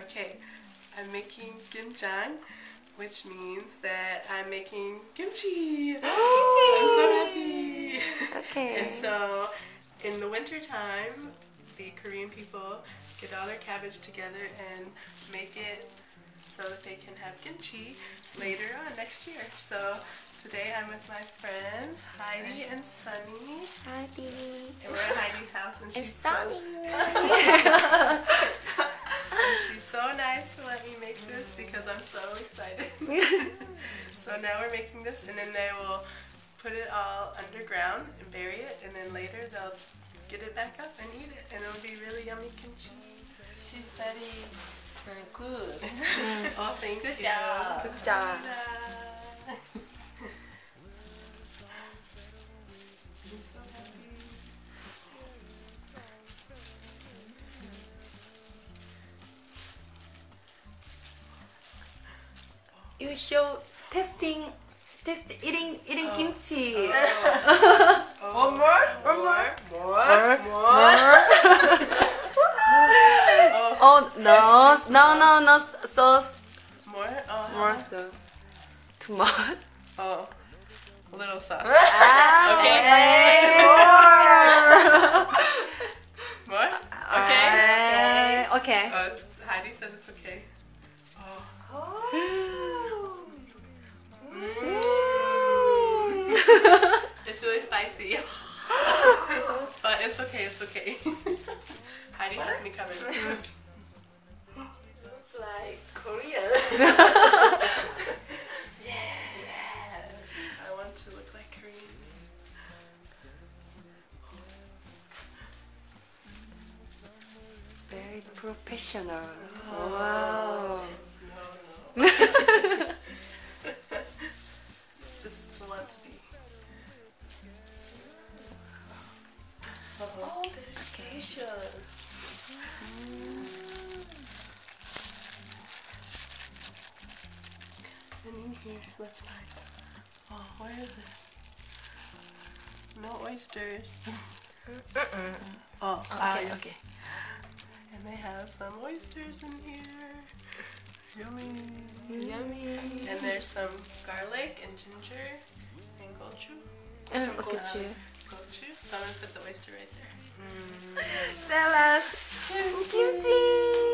Okay, I'm making gochujang, which means that I'm making kimchi. Oh, I'm so happy. Okay. And so, in the winter time, the Korean people get all their cabbage together and make it so that they can have kimchi later on next year. So today I'm with my friends Heidi and Sunny. Heidi. And we're at Heidi's house, and she's Sunny. And she's so nice to let me make this because I'm so excited. So now we're making this, and then they will put it all underground and bury it, and then later they'll get it back up and eat it, and it'll be really yummy kimchi. She's very good. Oh, thank you. Good job. Good job. You show eating kimchi. Oh. Oh. One more? One more. Oh no, sauce. More? Oh, more sauce. Too much? Oh, a little sauce. Ah, okay. More. More? Okay. Okay. Heidi said it's okay. Oh. Oh. Mm. It's really spicy. But it's okay, it's okay. Heidi has me covered. It's like Korea. Yeah. I want to look like Korean. Very professional. Oh. Wow. No. Just want to be. Oh, very delicious. And in here, let's find. Oh, where is it? No oysters. Oh, okay, okay. And they have some oysters in here. Yummy. Yummy. And there's some garlic and ginger and gochu. Gochu. Gochu. So I'm gonna put the oyster right there. Salad. Kimchi.